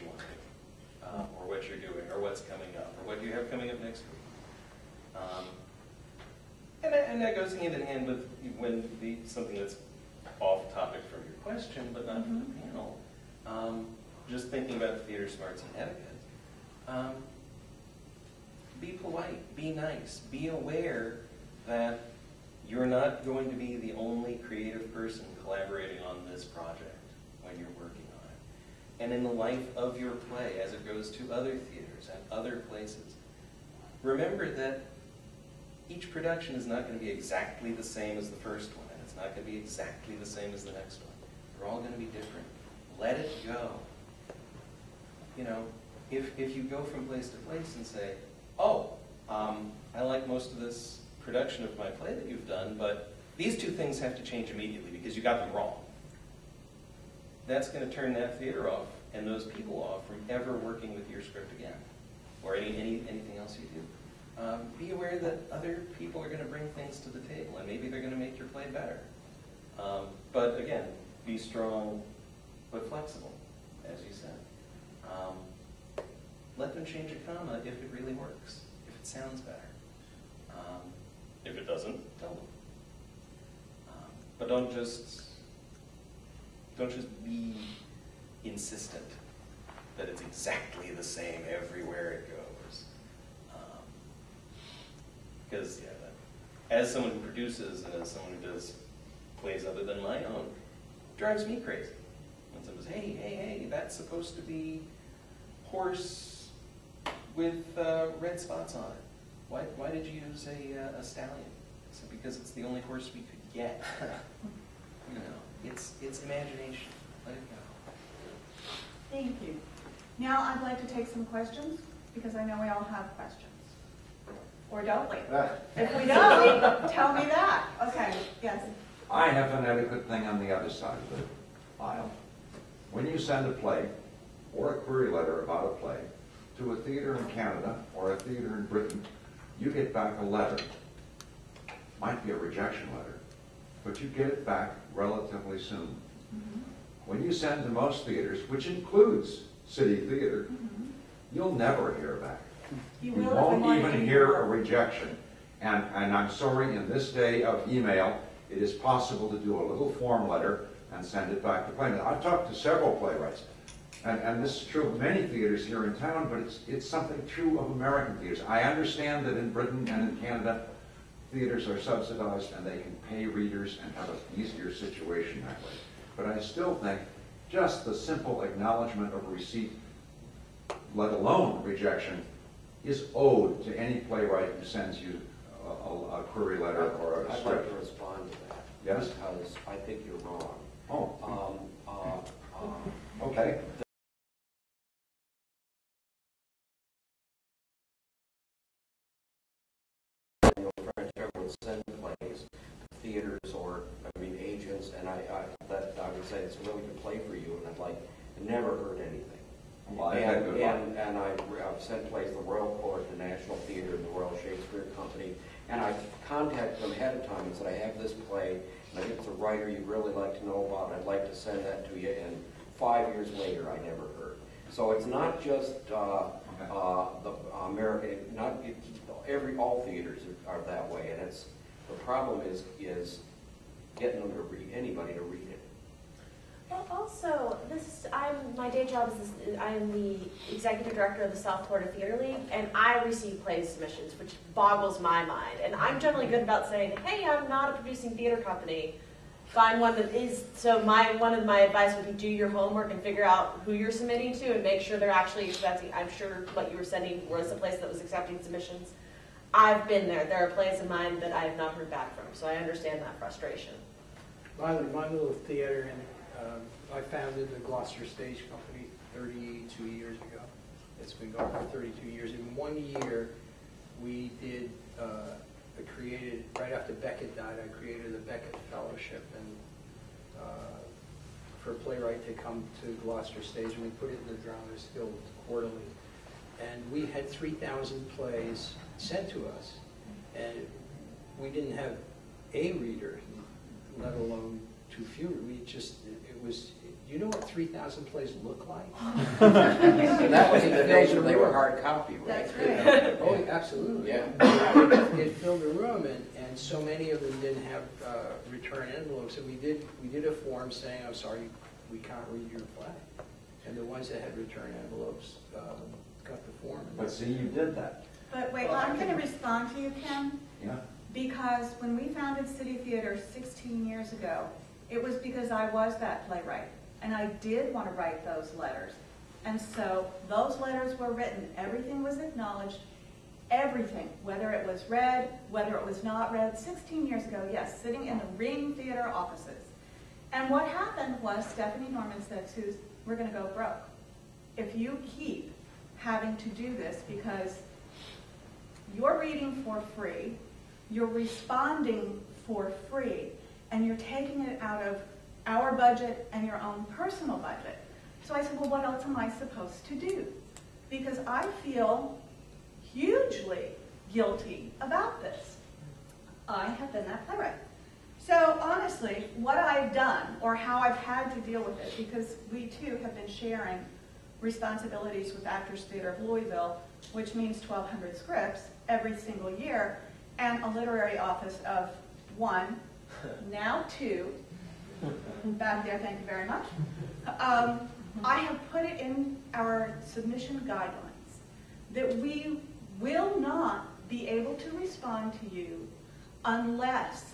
you want to do, or what you're doing, or what's coming up, or what you have coming up next week. And that goes hand in hand with when something that's off topic from your question, but not from the panel. Just thinking about theater smarts and etiquette. Be polite, be nice, be aware that you're not going to be the only creative person collaborating on this project when you're working on it. And in the life of your play, as it goes to other theaters and other places, remember that each production is not going to be exactly the same as the first one, and it's not going to be exactly the same as the next one. They're all going to be different. Let it go. You know, if you go from place to place and say, oh, I like most of this production of my play that you've done, but these two things have to change immediately because you got them wrong. That's going to turn that theater off and those people off from ever working with your script again, or anything else you do. Be aware that other people are going to bring things to the table, and maybe they're going to make your play better. But again, be strong but flexible, as you said. Let them change a comma if it really works, if it sounds better. If it doesn't, tell them. But don't just be insistent that it's exactly the same everywhere it goes. Because as someone who produces and as someone who does plays other than my own, it drives me crazy. When someone says, hey, that's supposed to be horse with red spots on it. Why did you use a stallion? I said, because it's the only horse we could get. You know, it's imagination. Let it go. Thank you. Now I'd like to take some questions, because I know we all have questions. Or don't we? If we don't, tell me that. Okay, yes. I have an adequate thing on the other side of the aisle. When you send a play or a query letter about a play to a theater in Canada or a theater in Britain, you get back a letter. Might be a rejection letter, but you get it back relatively soon. Mm-hmm. When you send to most theaters, which includes City Theater, mm-hmm. you'll never hear back. You won't even hear a rejection. And I'm sorry, in this day of email, it is possible to do a little form letter and send it back to playwrights. I've talked to several playwrights, and this is true of many theaters here in town, but it's something true of American theaters. I understand that in Britain and in Canada, theaters are subsidized and they can pay readers and have an easier situation that way. But I still think just the simple acknowledgement of receipt, let alone rejection, is owed to any playwright who sends you a query letter or a script. I'd like to respond to that. Yes? Because I think you're wrong. Oh. Okay. Your friends would send plays to theaters or, agents, and I would say it's a really good play for you, and I'd like, never heard anything. Well, and I've sent plays to the Royal Court, the National Theatre, and the Royal Shakespeare Company, and I've contacted them ahead of time and said, I have this play, and I think it's a writer you'd really like to know about, and I'd like to send that to you, and 5 years later I never heard. So it's not just all theaters are that way, and it's, the problem is getting them to read, anybody to read it. Well, also, my day job is I'm the executive director of the South Florida Theater League, and I receive play submissions, which boggles my mind. And I'm generally good about saying, hey, I'm not a producing theater company. Find one that is, so one of my advice would be do your homework and figure out who you're submitting to and make sure they're actually accepting. I'm sure what you were sending was a place that was accepting submissions. I've been there. There are plays of mine that I have not heard back from, so I understand that frustration. My little theater in I founded the Gloucester Stage Company 32 years ago. It's been going for 32 years. In 1 year, we did, right after Beckett died, I created a Beckett Fellowship and for a playwright to come to Gloucester Stage, and we put it in the Dramatists Guild quarterly. And we had 3,000 plays sent to us, and we didn't have a reader, let alone too few. We just, it was you know what 3,000 plays look like? So that was in the days when they were hard copy, right? That's right. You know? Oh, absolutely. Yeah. It filled a room, and so many of them didn't have return envelopes. And we did a form saying, "I'm sorry, we can't read your play." And the ones that had return envelopes got the form. But see, you did that. But wait, well, I'm going to respond to you, Kim. Yeah. Because when we founded City Theater 16 years ago, it was because I was that playwright, and I did want to write those letters. And so those letters were written, everything was acknowledged, everything, whether it was read, whether it was not read, 16 years ago, yes, sitting in the Ring Theater offices. And what happened was Stephanie Norman said, "Suze, we're going to go broke if you keep having to do this, because you're reading for free, you're responding for free, and you're taking it out of our budget and your own personal budget." So I said, well, what else am I supposed to do? Because I feel hugely guilty about this. I have been that playwright. So honestly, what I've done or how I've had to deal with it, because we too have been sharing responsibilities with Actors Theatre of Louisville, which means 1,200 scripts every single year, and a literary office of one, now two, back there, thank you very much. I have put it in our submission guidelines that we will not be able to respond to you unless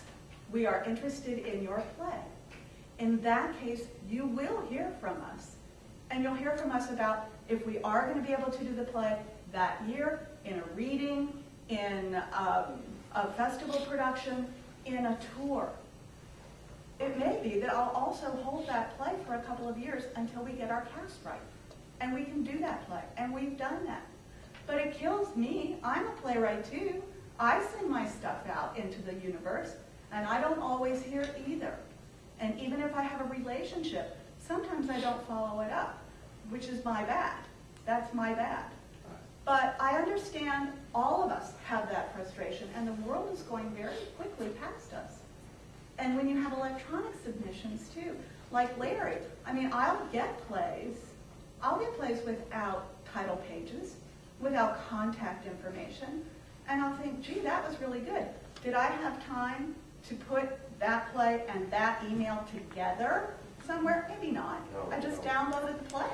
we are interested in your play. In that case, you will hear from us, and you'll hear from us about if we are going to be able to do the play that year, in a reading, in a festival production, in a tour. It may be that I'll also hold that play for a couple of years until we get our cast right. And we can do that play, and we've done that. But it kills me. I'm a playwright too. I send my stuff out into the universe, and I don't always hear either. And even if I have a relationship, sometimes I don't follow it up, which is my bad. That's my bad. But I understand all of us have that frustration, and the world is going very quickly past us. And when you have electronic submissions too, like Larry, I mean, I'll get plays without title pages, without contact information, and I'll think, gee, that was really good. Did I have time to put that play and that email together somewhere? Maybe not. I just downloaded the play.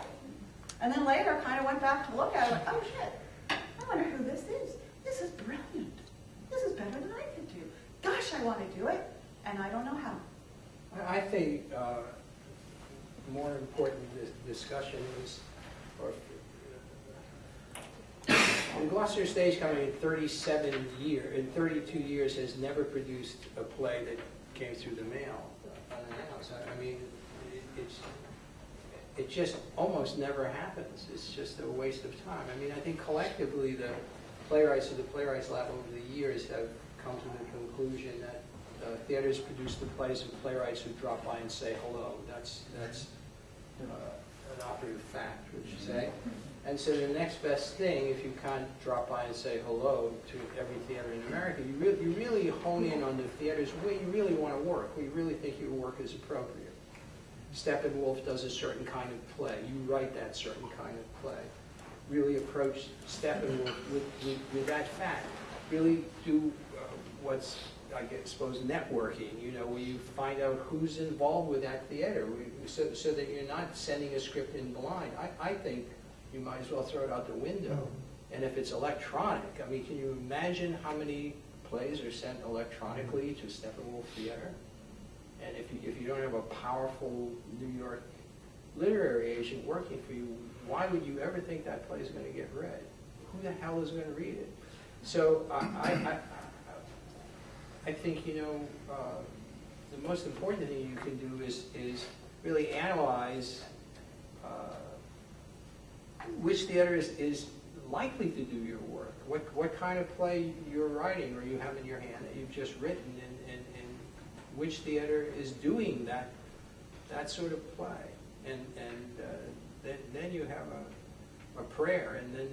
And then later, kind of went back to look at it, like, oh shit, I wonder who this is. This is brilliant. This is better than I could do. Gosh, I want to do it, and I don't know how. I think more important discussion is, the Gloucester Stage Company in 32 years has never produced a play that came through the mail unannounced. I mean, it just almost never happens. It's just a waste of time. I mean, I think collectively the playwrights of the Playwrights Lab over the years have come to the conclusion that theaters produce the plays of playwrights who drop by and say hello. That's an operative fact, would you say? And so the next best thing, if you can't drop by and say hello to every theater in America, you really hone in on the theaters where you really want to work, where you really think your work is appropriate. Steppenwolf does a certain kind of play. You write that certain kind of play. Really approach Steppenwolf with that fact. Really do what's, I suppose, networking, you know, where you find out who's involved with that theater, so that you're not sending a script in blind. I think you might as well throw it out the window. And if it's electronic, I mean, can you imagine how many plays are sent electronically to Steppenwolf Theater? And if you don't have a powerful New York literary agent working for you, why would you ever think that play is going to get read? Who the hell is going to read it? So I think, you know, the most important thing you can do is really analyze which theater is likely to do your work, what kind of play you're writing or you have in your hand that you've just written, and which theater is doing that sort of play, and then you have a prayer, and then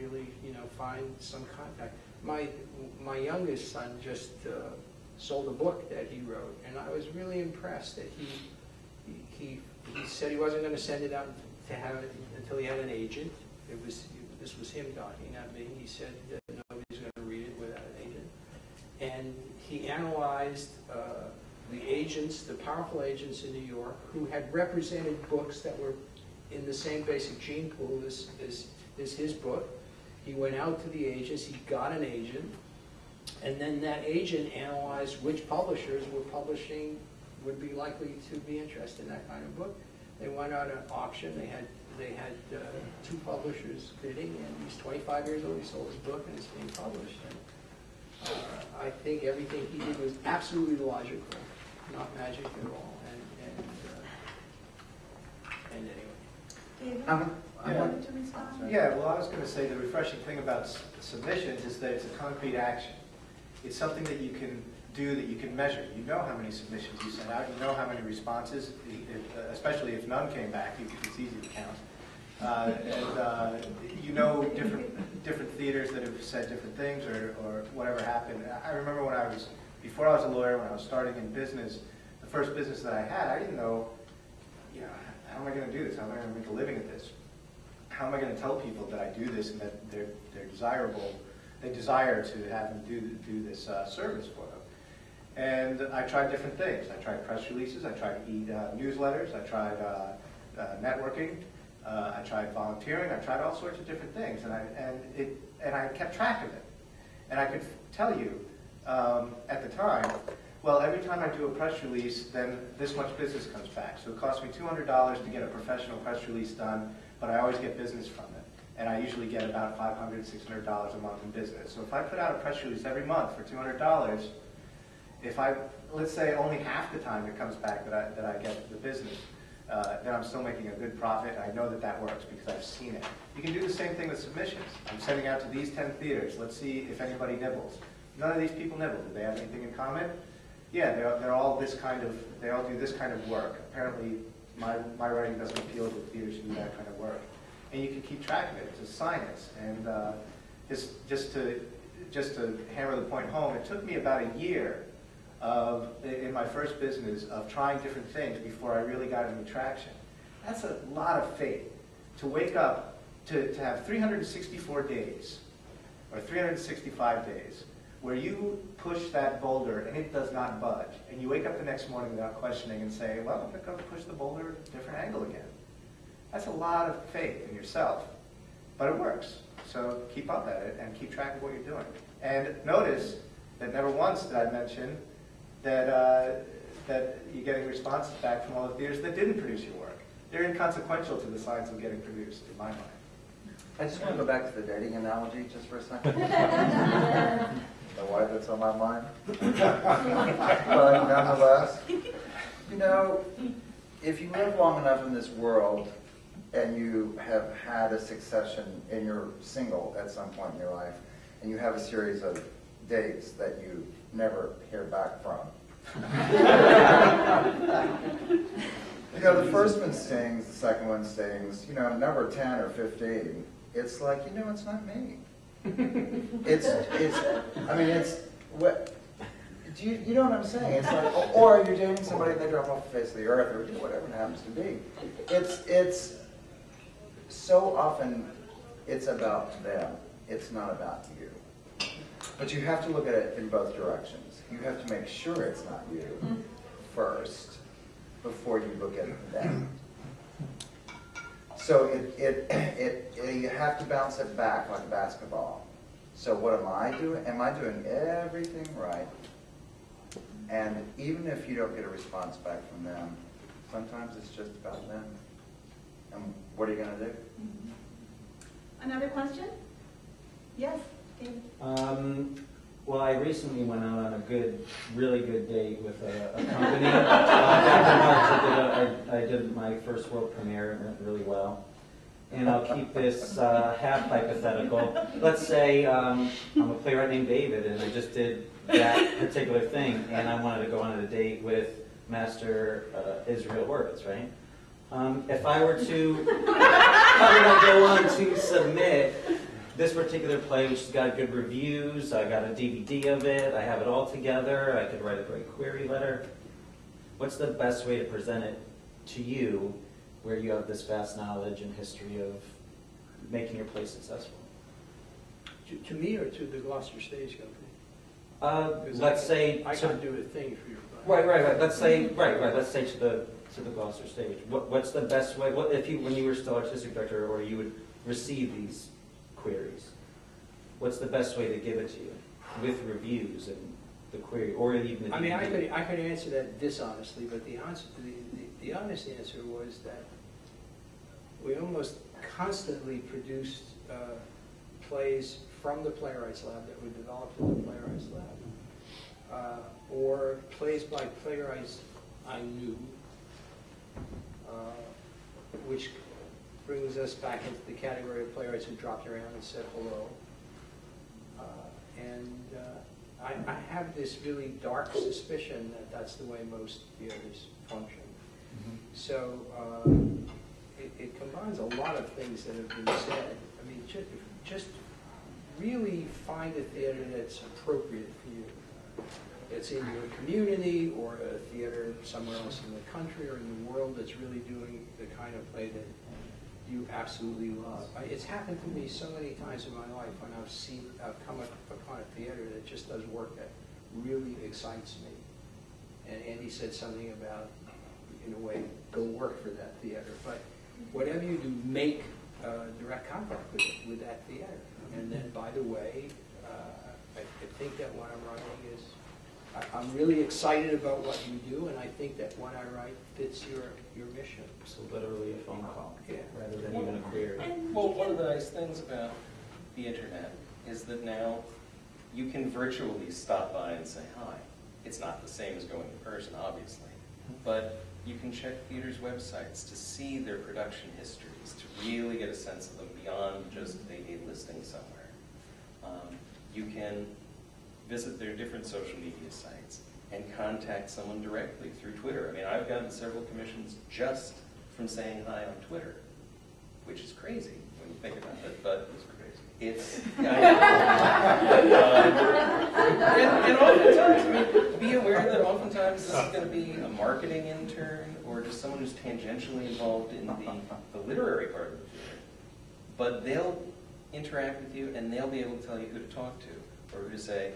really, you know, find some contact. My youngest son just sold a book that he wrote, and I was really impressed that he He said he wasn't going to send it out to have it until he had an agent. This was him talking, not me. He said that nobody's going to read it without an agent. And he analyzed the agents, the powerful agents in New York, who had represented books that were in the same basic gene pool as his book. He went out to the agents, he got an agent, and then that agent analyzed which publishers were publishing, would be likely to be interested in that kind of book. They went out an auction, they had two publishers bidding, and he's 25 years old, he sold his book, and it's being published. And, I think everything he did was absolutely logical, not magic at all. And anyway. Yeah, well, I was going to say the refreshing thing about submissions is that it's a concrete action. It's something that you can do, that you can measure. You know how many submissions you sent out. You know how many responses, especially if none came back. It's easy to count. And you know different theaters that have said different things or whatever happened. I remember when I was, before I was a lawyer, when I was starting in business, the first business that I had, I didn't know, you know, how am I going to do this? How am I going to make a living at this? How am I going to tell people that I do this and that they're desirable? They desire to have me do this service for them. And I tried different things. I tried press releases. I tried newsletters. I tried networking. I tried volunteering. I tried all sorts of different things, and I kept track of it. And I could tell you at the time, well, every time I do a press release, then this much business comes back. So it costs me $200 to get a professional press release done, but I always get business from it. And I usually get about $500, $600 a month in business. So if I put out a press release every month for $200, if I, let's say only half the time it comes back that I get the business, then I'm still making a good profit. I know that that works because I've seen it. You can do the same thing with submissions. I'm sending out to these 10 theaters. Let's see if anybody nibbles. None of these people nibble. Do they have anything in common? Yeah, they all do this kind of work. Apparently, my writing doesn't appeal to theaters who do that kind of work. And you can keep track of it. It's a science. And just to hammer the point home, it took me about a year in my first business of trying different things before I really got any traction. That's a lot of faith. To wake up, to have 364 days, or 365 days, where you push that boulder and it does not budge, and you wake up the next morning without questioning and say, well, I'm going to push the boulder at a different angle again. That's a lot of faith in yourself, but it works. So keep up at it and keep track of what you're doing. And notice that never once did I mention that you're getting responses back from all the theaters that didn't produce your work. They're inconsequential to the science of getting produced, in my mind. I just want to go back to the dating analogy just for a second. Why that's on my mind. But nonetheless, you know, if you live long enough in this world and you have had a succession and you're single at some point in your life and you have a series of dates that you never hear back from. You know, the first one stings, the second one stings, you know, number 10 or 15, it's like, you know, it's not me. You know what I'm saying? It's like, or you're dating somebody and they drop off the face of the earth, or whatever it happens to be. It's so often it's about them. It's not about you. But you have to look at it in both directions. You have to make sure it's not you first before you look at them. So you have to bounce it back like basketball. So what am I doing? Am I doing everything right? And even if you don't get a response back from them, sometimes it's just about them. And what are you going to do? Another question? Yes, David. Well, I recently went out on a really good date with a company. Back in March, I did my first world premiere. It went really well. And I'll keep this half hypothetical. Let's say I'm a playwright named David, and I just did that particular thing, and I wanted to go on a date with Master Israel Horvitz, right? If I were to go on to submit this particular play, which has got good reviews, I got a DVD of it, I have it all together, I could write a great query letter, what's the best way to present it to you, where you have this vast knowledge and history of making your play successful? To me or to the Gloucester Stage Company? Let's say I can't do a thing for your play. Right. Let's say Let's say to the Gloucester Stage. What's the best way? What if you, when you were still artistic director, or you would receive these queries? What's the best way to give it to you with reviews and the query, or even? The I could answer that dishonestly, but the answer, the honest answer was that we almost constantly produced plays from the Playwrights Lab that were developed in the Playwrights Lab, or plays by playwrights I knew, which brings us back into the category of playwrights who dropped around and said hello. I have this really dark suspicion that that's the way most theaters function. Mm-hmm. So it combines a lot of things that have been said. I mean, just really find a theater that's appropriate for you. It's in your community or a theater somewhere else in the country or in the world that's really doing the kind of play that you absolutely love. It's happened to me so many times in my life when I've come upon a theater that just does work that really excites me. And Andy said something about, in a way, go work for that theater. But whatever you do, make direct contact with that theater. And then, by the way, I think that what I'm writing is, I'm really excited about what you do, and I think that what I write fits your mission. So literally a phone call, yeah, rather than even a query. Well, one of the nice things about the internet is that now you can virtually stop by and say hi. It's not the same as going in person, obviously, but you can check theaters' websites to see their production histories, to really get a sense of them beyond just they need listing somewhere. You can visit their different social media sites and contact someone directly through Twitter. I mean, I've gotten several commissions just from saying hi on Twitter, which is crazy when you think about it, but it's crazy. And oftentimes, I mean, be aware that oftentimes this is going to be a marketing intern or just someone who's tangentially involved in the literary part of the theater. But they'll interact with you and they'll be able to tell you who to talk to or who to say,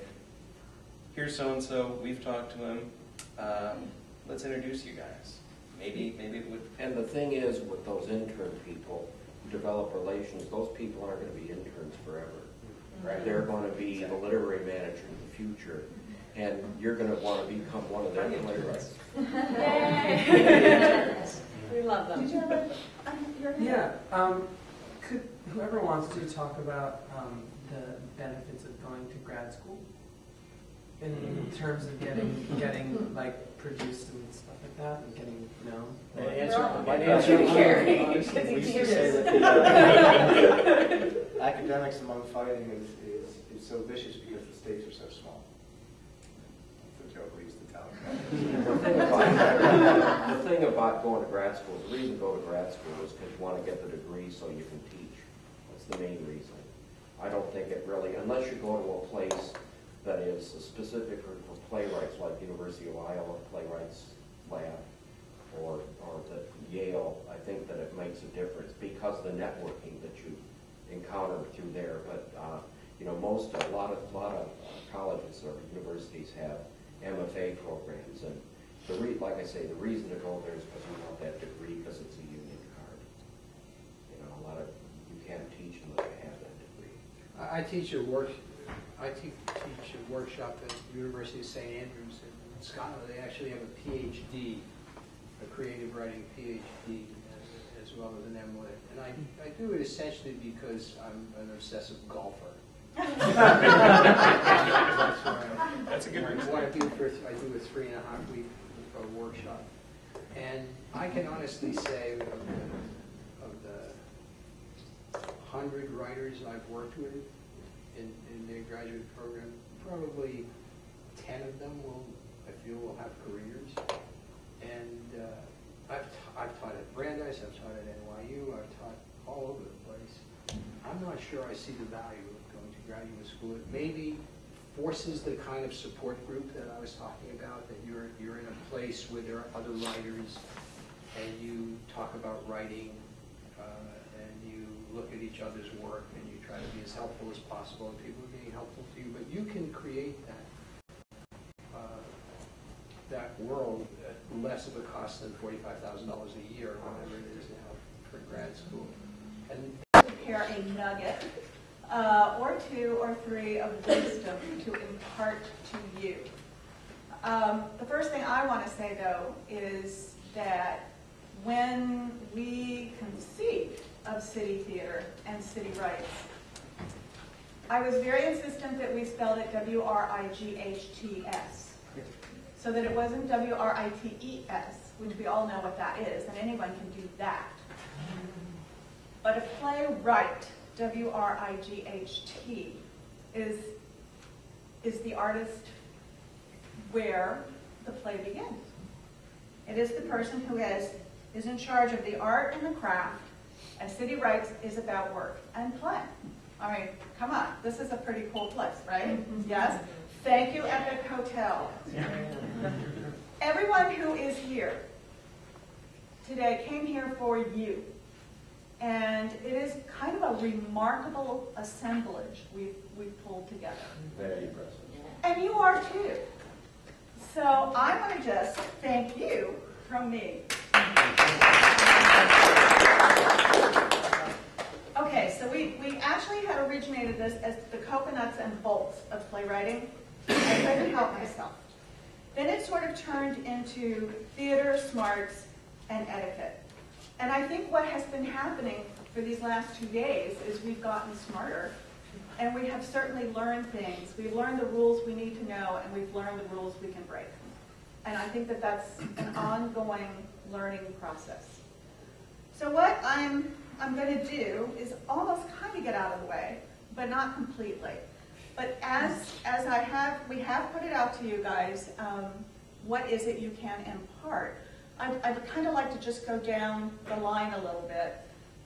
here's so-and-so, we've talked to him, let's introduce you guys. Maybe it would... And the thing is, with those intern people who develop relations, those people aren't going to be interns forever, right? They're going to be the literary manager in the future, and you're going to want to become one of their playwrights. We love them. Did you have your hand? Yeah. Could whoever wants to talk about the benefits of going to grad school? In terms of getting like produced and stuff like that, and getting known. My answer here. Honestly, we used to say that the academics among fighting is so vicious because the stakes are so small. The joke we used to tell. The thing about going to grad school, the reason to go to grad school is because you want to get the degree so you can teach. That's the main reason. I don't think it really, unless you go to a place that is specific for playwrights, like University of Iowa Playwrights Lab, or the Yale, I think that it makes a difference because of the networking that you encounter through there. But you know, a lot of colleges or universities have MFA programs, and like I say, the reason to go there is because you want that degree because it's a union card. You know, a lot of you can't teach unless you have that degree. I teach a workshop at the University of St. Andrews in Scotland. They actually have a PhD, a creative writing PhD, as well as an MLit. And I do it essentially because I'm an obsessive golfer. That's a good reason. I do a 3.5-week workshop. And I can honestly say of the 100 writers I've worked with, in their graduate program, probably 10 of them will have careers. And I've taught at Brandeis, I've taught at NYU, I've taught all over the place. I'm not sure I see the value of going to graduate school. It maybe forces the kind of support group that I was talking about, that you're in a place where there are other writers and you talk about writing, and you look at each other's work, and you try to be as helpful as possible, and people are being helpful to you, but you can create that, that world at less of a cost than $45,000 a year, whatever it is now for grad school. And prepare a nugget, or two or three of wisdom to impart to you. The first thing I want to say, though, is that when we conceived of City Theater and City Rights, I was very insistent that we spelled it W-R-I-G-H-T-S, so that it wasn't W-R-I-T-E-S, which we all know what that is, and anyone can do that. But a playwright, W-R-I-G-H-T, is the artist where the play begins. It is the person who is in charge of the art and the craft, and City Rights is about work and play. I mean, come on, this is a pretty cool place, right? Yes? Thank you, Epic Hotel. Everyone who is here today came here for you, and it is kind of a remarkable assemblage we've pulled together. Very impressive. And you are too. So I want to just thank you from me. Okay, so we actually had originated this as the coconuts and bolts of playwriting. I couldn't help myself. Then it sort of turned into theater, smarts, and etiquette. And I think what has been happening for these last 2 days is we've gotten smarter. And we have certainly learned things. We've learned the rules we need to know, and we've learned the rules we can break. And I think that that's an ongoing learning process. So what I'm going to do is almost kind of get out of the way, but not completely. But as we have put it out to you guys, what is it you can impart? I'd kind of like to just go down the line a little bit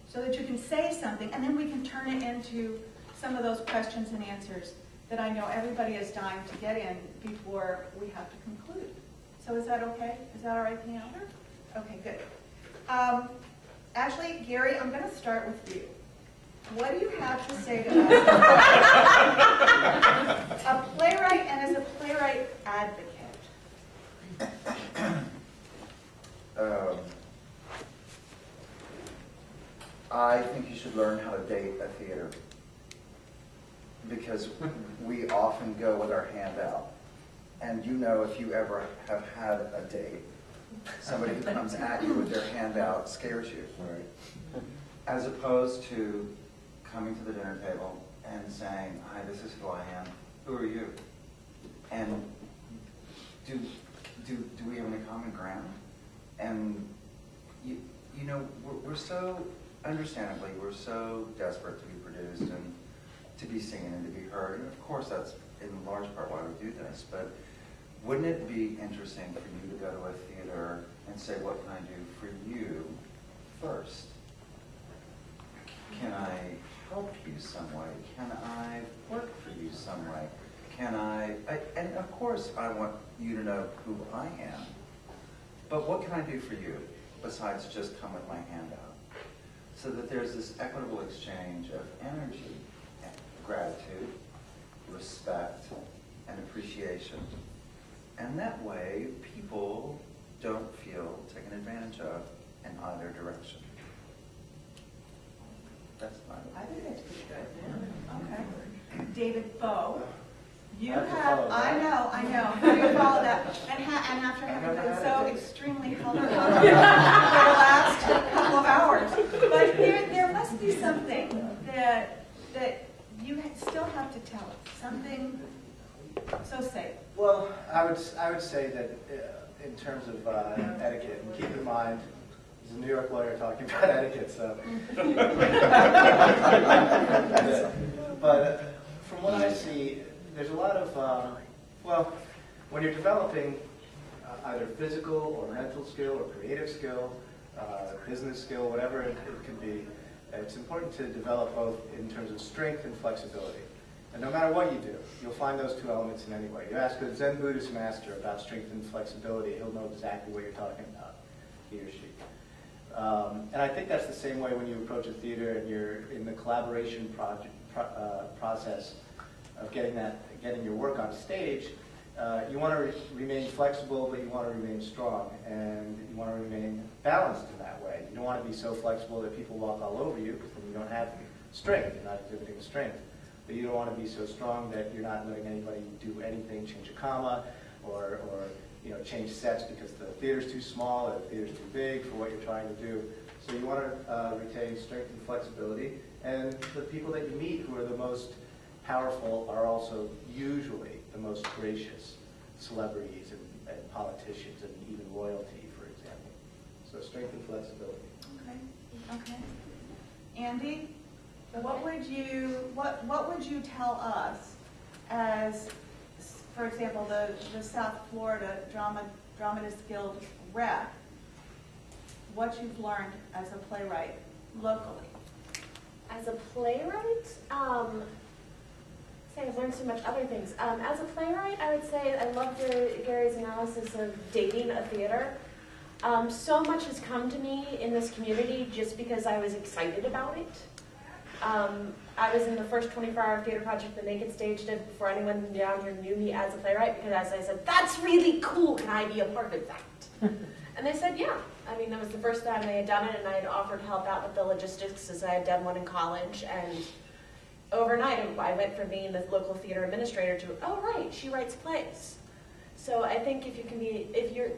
so that you can say something, and then we can turn it into some of those questions and answers that I know everybody is dying to get in before we have to conclude. So is that okay? Is that all right, Pam? Okay, good. Actually, Gary, I'm going to start with you. What do you have to say to us? A playwright and as a playwright advocate. I think you should learn how to date a theater, because we often go with our hand out. And you know, if you ever have had a date, somebody who comes at you with their hand out scares you, right? As opposed to coming to the dinner table and saying, hi, this is who I am, who are you? And do we have any common ground? And you know, we're so, understandably, we're so desperate to be produced and to be seen and to be heard, and of course that's in large part why we do this, but wouldn't it be interesting for you to go to a theater and say, what can I do for you first? Can I help you some way? Can I work for you some way? Can I and of course I want you to know who I am, but what can I do for you besides just come with my hand out? So that there's this equitable exchange of energy, gratitude, respect, and appreciation. And that way, people don't feel taken advantage of in either direction. That's my opinion. I think that's pretty good. Okay. David Bowe, you have, I know, you follow that. And after having been so extremely helpful for the last couple of hours. But there must be something that you still have to tell us, something so safe. Well, I would say that in terms of etiquette, and keep in mind, there's a New York lawyer talking about etiquette, so. But from what I see, there's a lot of, well, when you're developing either physical or mental skill or creative skill, business skill, whatever it can be, it's important to develop both in terms of strength and flexibility. And no matter what you do, you'll find those two elements in any way. You ask a Zen Buddhist master about strength and flexibility, he'll know exactly what you're talking about, he or she. And I think that's the same way when you approach a theater and you're in the collaboration process of getting your work on stage. You want to remain flexible, but you want to remain strong, and you want to remain balanced in that way. You don't want to be so flexible that people walk all over you, because then you don't have strength, you're not exhibiting strength. But you don't want to be so strong that you're not letting anybody do anything, change a comma, or you know, change sets because the theater's too small or the theater's too big for what you're trying to do. So you want to retain strength and flexibility, and the people that you meet who are the most powerful are also usually the most gracious, celebrities and politicians and even royalty, for example. So strength and flexibility. Okay. Okay. Andy, what would you tell us as, for example, the South Florida Dramatists Guild rep, what you've learned as a playwright locally? As a playwright? I've learned so much other things. As a playwright, I would say I love Gary's analysis of dating a theater. So much has come to me in this community just because I was excited about it. I was in the first 24-hour theater project the Naked Stage did before anyone down here knew me as a playwright, because as I said, "That's really cool, can I be a part of that?" And they said, yeah. I mean, that was the first time they had done it, and I had offered help out with the logistics as I had done one in college, and overnight, I went from being the local theater administrator to, oh right, she writes plays. So I think if you can be,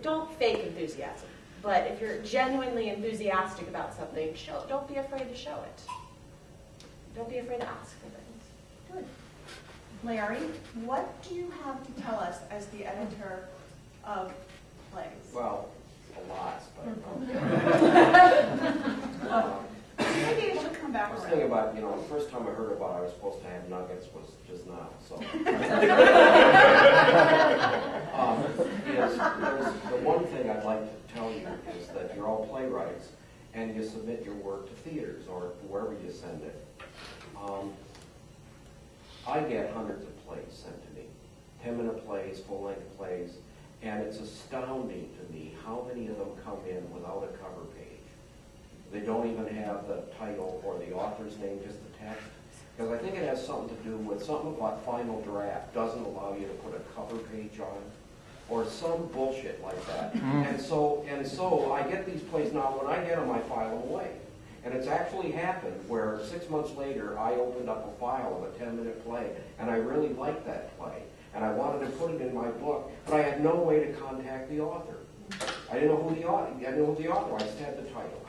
don't fake enthusiasm, but if you're genuinely enthusiastic about something, don't be afraid to show it. Don't be afraid to ask for things. Good. Larry, what do you have to tell us as the editor of plays? Well, a lot, but maybe able to come back. I was thinking about, you know, the first time I heard about I was supposed to have nuggets was just now, so. Yes, the one thing I'd like to tell you is that you're all playwrights, and you submit your work to theaters or wherever you send it. I get hundreds of plays sent to me, 10-minute plays, full-length plays, and it's astounding to me how many of them come in without a cover page. They don't even have the title or the author's name, just the text. Because I think it has something to do with something about final draft doesn't allow you to put a cover page on or some bullshit like that. And so I get these plays now. When I get them, I file them away. And it's actually happened where 6 months later, I opened up a file of a 10-minute play, and I really liked that play. And I wanted to put it in my book, but I had no way to contact the author. I didn't know who the author was. I just had the title.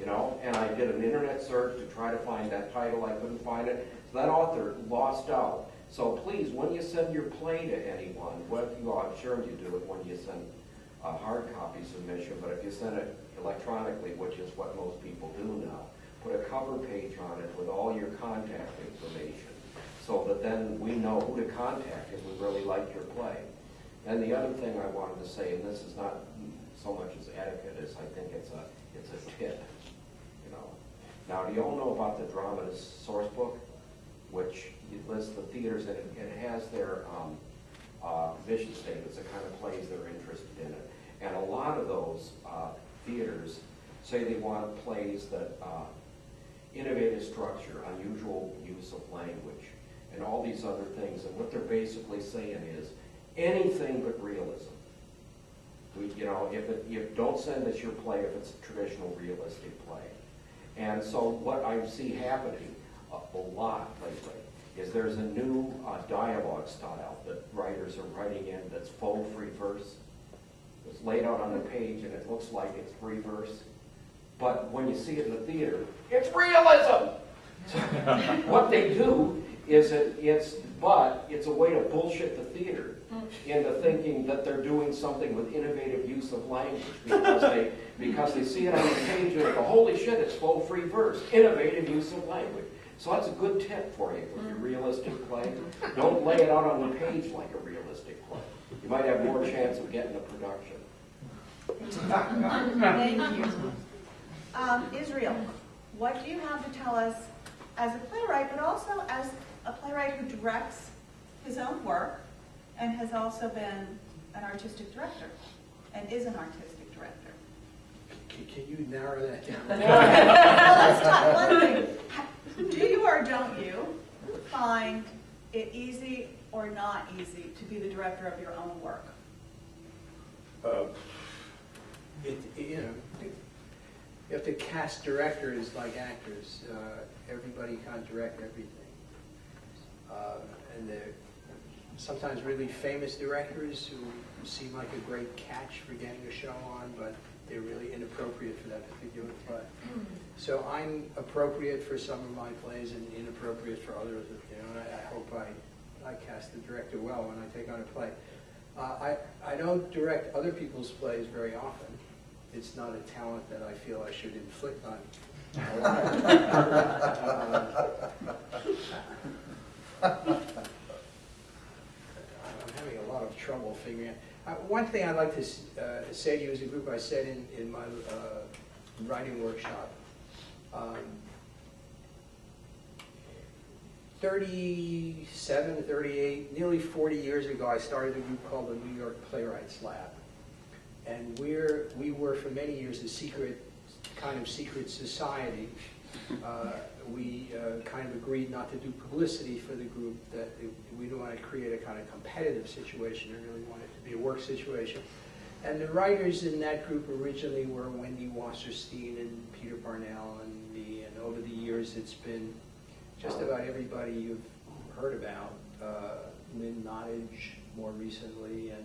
You know, and I did an internet search to try to find that title. I couldn't find it. So that author lost out. So please, when you send your play to anyone, I'm sure you do it when you send a hard copy submission, but if you send it electronically, which is what most people do now, put a cover page on it with all your contact information so that then we know who to contact if we really like your play. And the other thing I wanted to say, and this is not so much as etiquette as I think it's a tip. Now, do you all know about the Dramatists Sourcebook, which lists the theaters, and it has their vision statements, the kind of plays they're interested in it. And a lot of those theaters say they want plays that innovative structure, unusual use of language, and all these other things. And what they're basically saying is anything but realism. Don't send us your play if it's a traditional realistic play. And so what I see happening a lot lately is there's a new dialogue style that writers are writing in that's faux free verse. It's laid out on the page and it looks like it's free verse. But when you see it in the theater, it's realism! So what they do is it's a way to bullshit the theater into thinking that they're doing something with innovative use of language because they see it on the page and they go, holy shit, it's full free verse, innovative use of language. So that's a good tip for you with your realistic play. Don't lay it out on the page like a realistic play. You might have more chance of getting a production. Thank you. Israel, what do you have to tell us as a playwright, but also as a playwright who directs his own work and has also been an artistic director and is an artistic director? Can you narrow that down? Well, let's talk one thing. Do you or don't you find it easy or not easy to be the director of your own work? You know, you have to cast directors like actors. Everybody can't direct everything. And they're sometimes really famous directors who seem like a great catch for getting a show on, but they're really inappropriate for that particular play. So I'm appropriate for some of my plays and inappropriate for others. You know, and I hope I cast the director well when I take on a play. I don't direct other people's plays very often. It's not a talent that I feel I should inflict on. I'm having a lot of trouble figuring out. One thing I'd like to say to you as a group, I said in my writing workshop, 37, 38, nearly 40 years ago, I started a group called the New York Playwrights Lab. And we were for many years a secret, kind of secret society. We kind of agreed not to do publicity for the group, that we didn't want to create a kind of competitive situation. We really wanted it to be a work situation. And the writers in that group originally were Wendy Wasserstein and Peter Parnell and me. And over the years, it's been just about everybody you've heard about. Lynn Nottage, more recently, and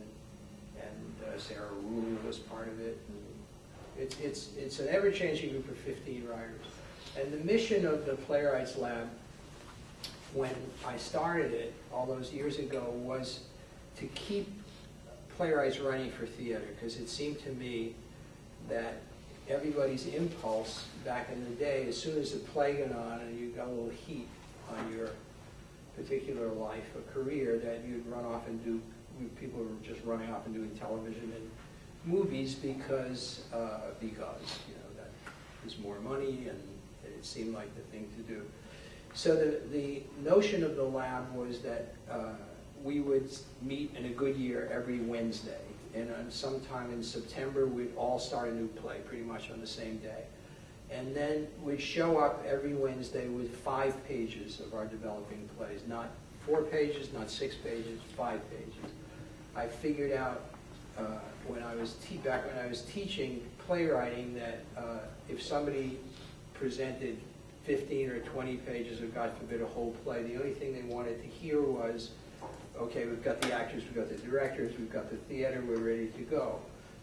Sarah Ruhl was part of it. It's an ever-changing group of 15 writers. And the mission of the Playwrights Lab, when I started it all those years ago, was to keep playwrights writing for theater, because it seemed to me that everybody's impulse back in the day, as soon as the play went on and you got a little heat on your particular life or career, that you'd run off and do. People were just running off and doing television and movies because you know, that was more money and it seemed like the thing to do. So the notion of the lab was that we would meet in a good year every Wednesday, and on sometime in September we'd all start a new play pretty much on the same day. And then we'd show up every Wednesday with 5 pages of our developing plays, not 4 pages, not 6 pages, 5 pages. I figured out back when I was teaching playwriting that if somebody presented 15 or 20 pages or, God forbid, a whole play, the only thing they wanted to hear was, okay, we've got the actors, we've got the directors, we've got the theater, we're ready to go.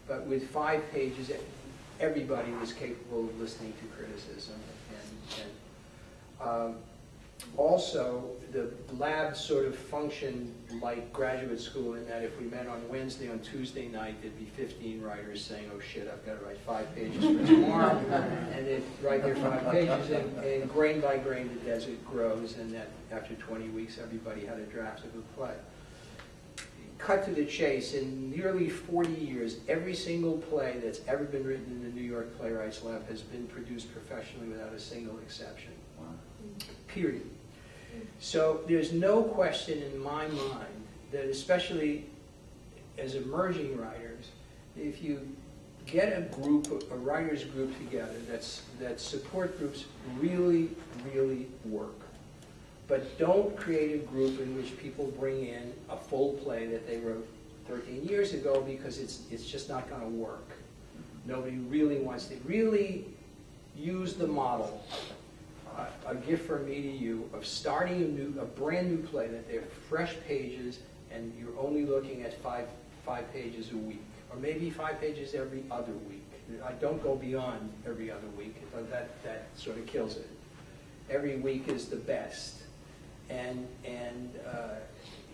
But with 5 pages, everybody was capable of listening to criticism. And also, the lab sort of functioned like graduate school in that if we met on Wednesday, on Tuesday night, there'd be 15 writers saying, oh shit, I've got to write 5 pages for tomorrow, and they'd write their 5 pages, and grain by grain the desert grows, and that after 20 weeks, everybody had a draft of a play. Cut to the chase, in nearly 40 years, every single play that's ever been written in the New York Playwrights Lab has been produced professionally without a single exception. Wow. Period. So there's no question in my mind that, especially as emerging writers, if you get a writers group together, that support groups really, really work. But don't create a group in which people bring in a full play that they wrote 13 years ago, because it's just not going to work. Nobody really wants to really use the model. A gift from me to you of starting a brand new play that they're fresh pages, and you're only looking at five pages a week, or maybe 5 pages every other week. I don't go beyond every other week, but that sort of kills it. Every week is the best, and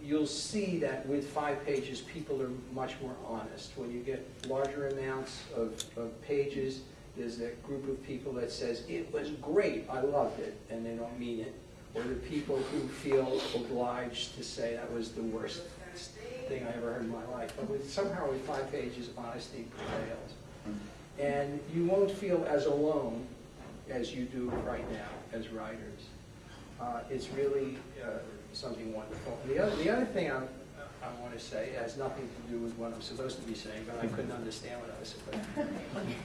you'll see that with 5 pages, people are much more honest. When you get larger amounts of pages, there's that group of people that says, it was great, I loved it, and they don't mean it. Or the people who feel obliged to say that was the worst thing I ever heard in my life. But somehow with 5 pages, honesty prevails. And you won't feel as alone as you do right now as writers. It's really something wonderful. And the other thing I want to say. It has nothing to do with what I'm supposed to be saying, but I couldn't understand what I was supposed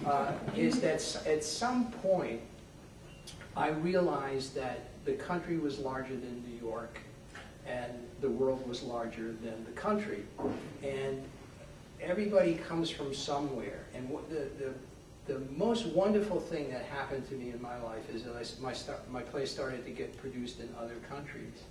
to. Is that at some point I realized that the country was larger than New York, and the world was larger than the country, and everybody comes from somewhere. And what the most wonderful thing that happened to me in my life is that my plays started to get produced in other countries.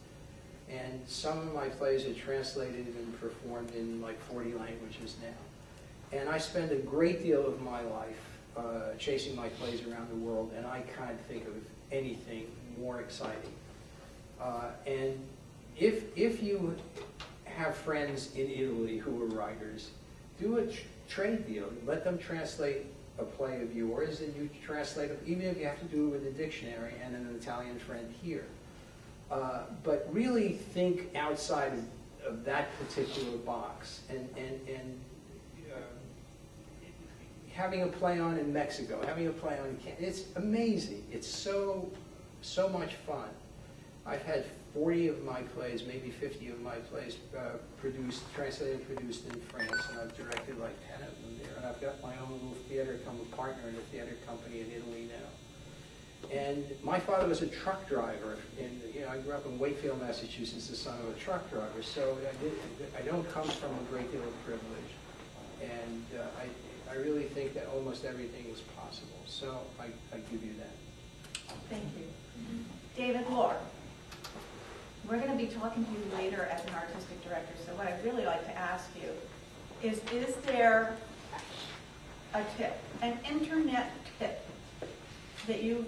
And some of my plays are translated and performed in like 40 languages now. And I spend a great deal of my life chasing my plays around the world, and I can't think of anything more exciting. And if you have friends in Italy who are writers, do a trade deal. Let them translate a play of yours, and you translate it, even if you have to do it with a dictionary and an Italian friend here. But really think outside of that particular box. And having a play on in Mexico, having a play on in Canada, it's amazing. It's so much fun. I've had 40 of my plays, maybe 50 of my plays, translated and produced in France, and I've directed like 10 of them there. And I've got my own little theater. I'm a partner in a theater company in Italy now. And my father was a truck driver, and I grew up in Wakefield, Massachusetts, the son of a truck driver. So I don't come from a great deal of privilege, and I really think that almost everything is possible. So I give you that. Thank you, David Lohr. We're going to be talking to you later as an artistic director. So what I'd really like to ask you is there a tip, an internet tip, that you